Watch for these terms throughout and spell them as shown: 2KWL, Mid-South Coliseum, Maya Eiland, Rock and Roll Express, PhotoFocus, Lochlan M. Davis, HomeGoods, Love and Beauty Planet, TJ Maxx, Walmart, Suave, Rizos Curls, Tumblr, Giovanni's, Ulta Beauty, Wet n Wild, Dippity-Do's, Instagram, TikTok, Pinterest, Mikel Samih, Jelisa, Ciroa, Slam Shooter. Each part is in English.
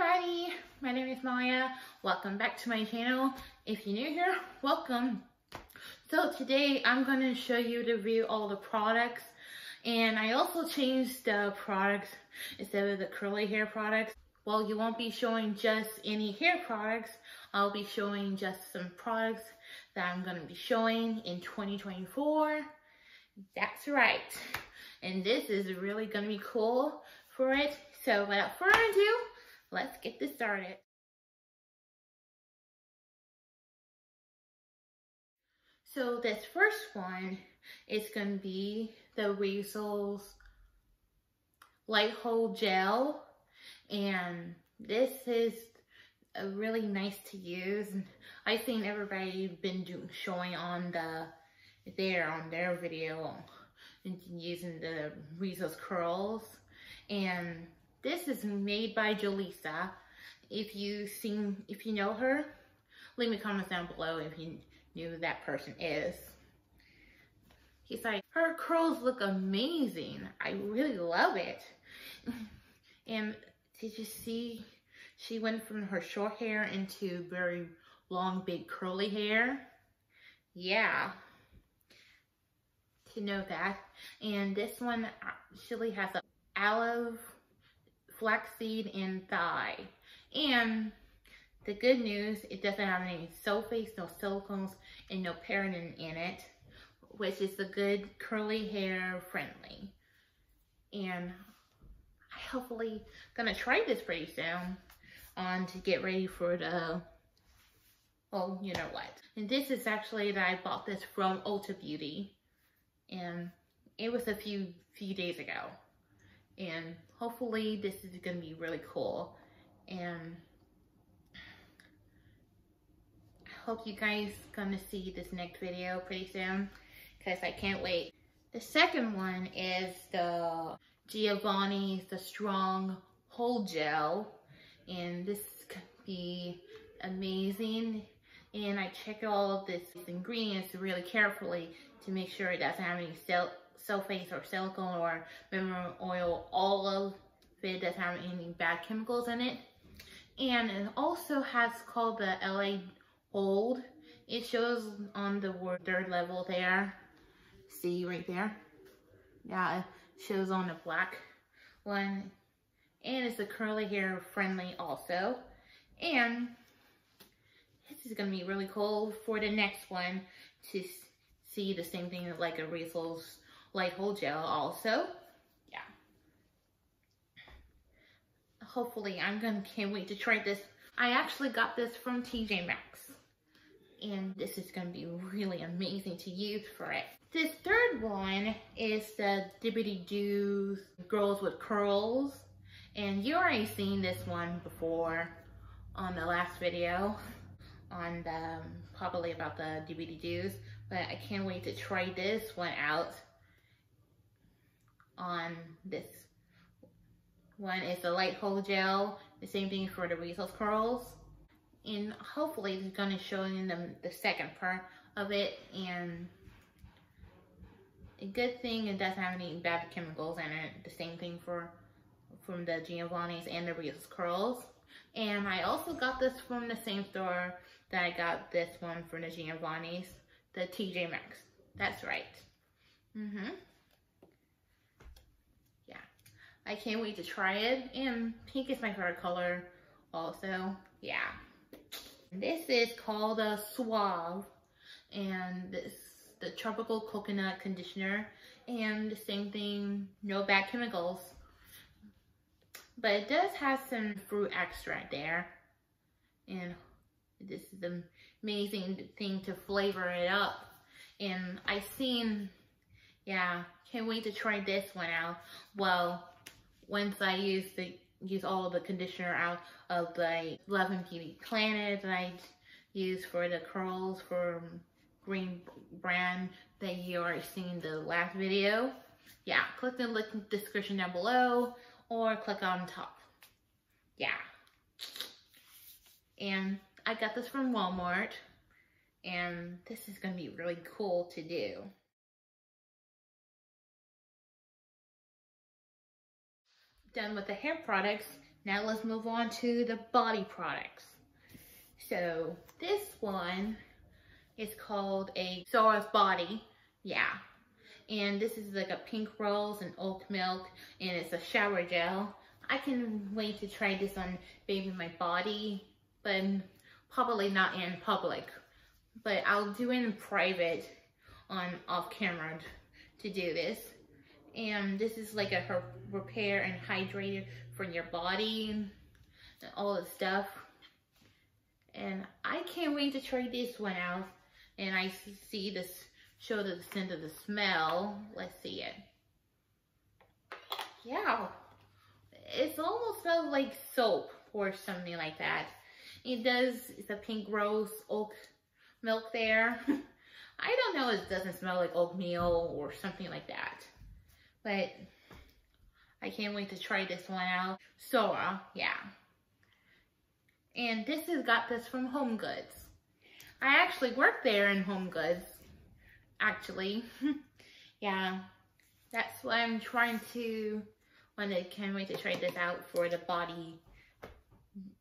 everybody, my name is Maya. Welcome back to my channel. If you're new here, welcome. So today I'm going to show you to review all the products, and I also changed the products instead of the curly hair products. Well, you won't be showing just any hair products. I'll be showing just some products that I'm going to be showing in 2024. That's right. And this is really going to be cool for it. So without further ado, let's get this started. So this first one is going to be the Rizos Light Hold Gel. And this is really nice to use. I've seen everybody been showing on their video and using the Rizos Curls. And this is made by Jelisa. If you know her, leave me comments down below if you knew who that person is. He's like, her curls look amazing. I really love it. And did you see? She went from her short hair into very long, big, curly hair. Yeah. To know that. And this one actually has an aloe, flaxseed, and thigh. And the good news, it doesn't have any sulfates, no silicones, and no paraben in it, which is the good curly hair friendly. And I hopefully gonna try this pretty soon on to get ready for the, well, you know what. And this is actually that I bought this from Ulta Beauty, and it was a few days ago. And hopefully this is gonna be really cool. And I hope you guys gonna see this next video pretty soon, because I can't wait. The second one is the Giovanni's the Strong Hold Gel, and this could be amazing. And I check all of these ingredients really carefully to make sure it doesn't have any sulfates or silicone or mineral oil. All of it doesn't have any bad chemicals in it. And it also has called the LA Hold. It shows on the third level there. See right there? Yeah, it shows on the black one. And it's a curly hair friendly also. And this is gonna be really cool for the next one to see the same thing as like a Rizos Light Hold Gel also. Yeah. Hopefully can't wait to try this. I actually got this from TJ Maxx, and this is gonna be really amazing to use for it. This third one is the Dippity-Do's Girls with Curls, and you already seen this one before on the last video on the, probably about the Dippity-Do's, but I can't wait to try this one out. On this one is the Light Hold Gel, the same thing for the Rizos Curls, and hopefully it's going to show you the second part of it. And a good thing, it doesn't have any bad chemicals in it, the same thing from the Giovanni's and the Rizos Curls. And I also got this from the same store that I got this one from the Giovanni's, the TJ Maxx. That's right. I can't wait to try it, and pink is my favorite color also. Yeah. This is called a Suave, and this the tropical coconut conditioner, and the same thing, no bad chemicals. But it does have some fruit extract there, and this is an amazing thing to flavor it up. And I've seen, yeah, can't wait to try this one out. Well, once I use all of the conditioner out of the Love and Beauty Planet that I use for the curls for Green brand that you already seen the last video. Yeah, click the link in the description down below or click on top. Yeah. And I got this from Walmart, and this is gonna be really cool to do. Done with the hair products, Now let's move on to the body products. So this one is called a Ciroa's Body. Yeah. And this is like a pink rose and oat milk, and it's a shower gel. I can wait to try this on baby my body, but probably not in public. But I'll do it in private on off camera to do this. And this is like a repair and hydrator for your body and all this stuff. And I can't wait to try this one out. And I see this show the scent of the smell. Let's see it. Yeah. It almost smells like soap or something like that. It does. It's a pink rose oat milk there. I don't know. It doesn't smell like oatmeal or something like that. But I can't wait to try this one out. Ciroa, yeah. And this has got this from HomeGoods. I actually work there in HomeGoods, actually. Yeah, that's why I'm trying to, can't wait to try this out for the body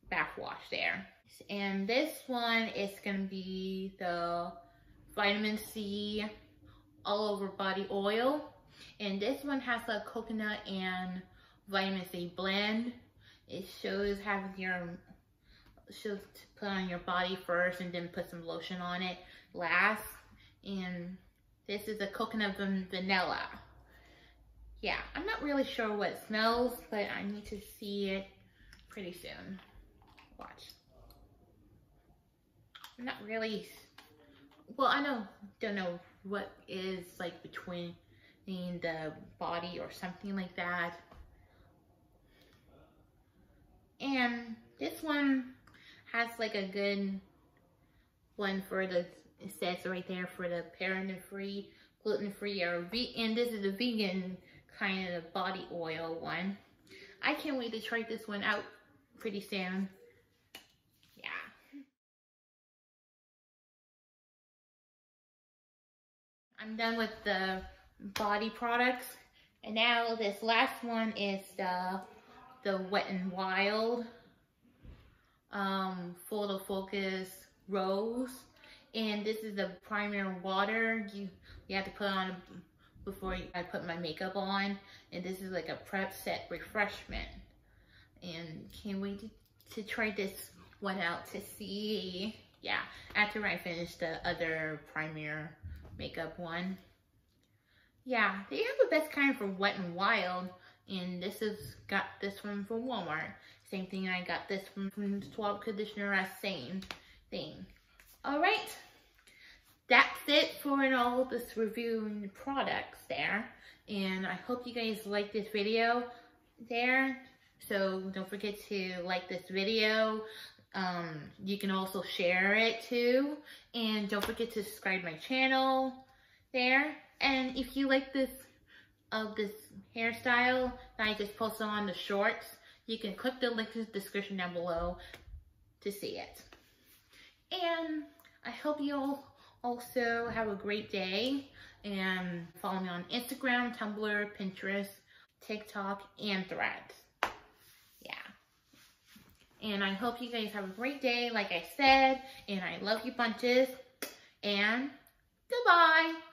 bath wash there. And this one is gonna be the vitamin C all over body oil. And this one has a coconut and vitamin C blend. It shows shows to put on your body first and then put some lotion on it last. And this is a coconut and vanilla. Yeah, I'm not really sure what it smells, but I need to see it pretty soon. Watch. I'm not really, well, I don't know what is like between the body or something like that. And this one has like a good one for the, it says right there, for the paraben-free, gluten-free, and this is a vegan kind of body oil one. I can't wait to try this one out pretty soon. Yeah. I'm done with the body products, and now this last one is the Wet n Wild PhotoFocus Rose, and this is the primer water you have to put on before I put my makeup on, and this is like a prep set refreshment, and can't wait to try this one out to see. Yeah, after I finish the other primer makeup one. Yeah, they have the best kind for Wet n Wild, and this is got this one from Walmart. Same thing, I got this from Suave conditioner as same thing. Alright, that's it for all this reviewing products there. And I hope you guys like this video there. So don't forget to like this video. You can also share it too. And don't forget to subscribe my channel there. And if you like this this hairstyle that I just posted on the shorts, you can click the link in the description down below to see it. And I hope you all also have a great day, and follow me on Instagram, Tumblr, Pinterest, TikTok, and Threads. Yeah. And I hope you guys have a great day, like I said, and I love you bunches, and goodbye.